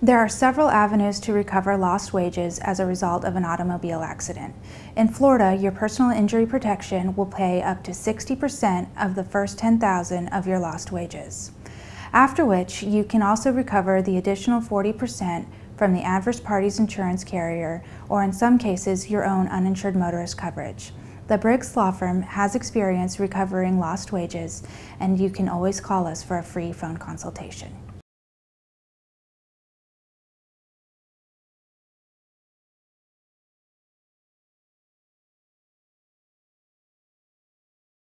There are several avenues to recover lost wages as a result of an automobile accident. In Florida, your personal injury protection will pay up to 60% of the first $10,000 of your lost wages, after which you can also recover the additional 40% from the adverse party's insurance carrier, or in some cases, your own uninsured motorist coverage. The Briggs Law Firm has experience recovering lost wages, and you can always call us for a free phone consultation.